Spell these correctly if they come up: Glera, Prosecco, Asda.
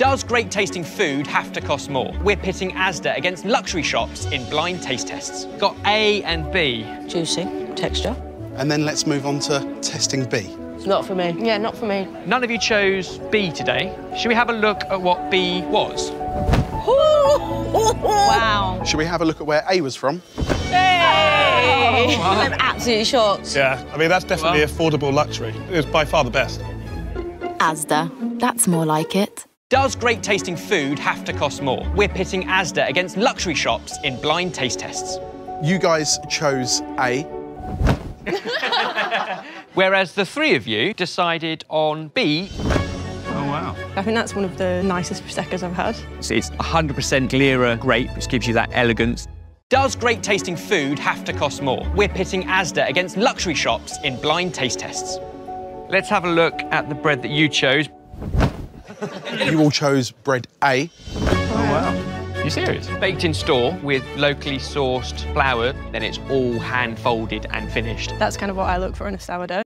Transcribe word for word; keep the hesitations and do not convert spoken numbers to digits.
Does great tasting food have to cost more? We're pitting Asda against luxury shops in blind taste tests. Got A and B. Juicing, texture. And then let's move on to testing B. It's not for me. Yeah, not for me. None of you chose B today. Should we have a look at what B was? Wow. Should we have a look at where A was from? Hey! Oh, wow. I'm absolutely shocked. Yeah, I mean, that's definitely well. affordable luxury. It was by far the best. Asda. That's more like it. Does great tasting food have to cost more? We're pitting Asda against luxury shops in blind taste tests. You guys chose A. Whereas the three of you decided on B. Oh, wow. I think that's one of the nicest Prosecco's I've had. So it's one hundred percent Glera grape, which gives you that elegance. Does great-tasting food have to cost more? We're pitting Asda against luxury shops in blind taste tests. Let's have a look at the bread that you chose. You all chose bread A. Oh, wow. Are you serious? Baked in store with locally sourced flour, then it's all hand-folded and finished. That's kind of what I look for in a sourdough.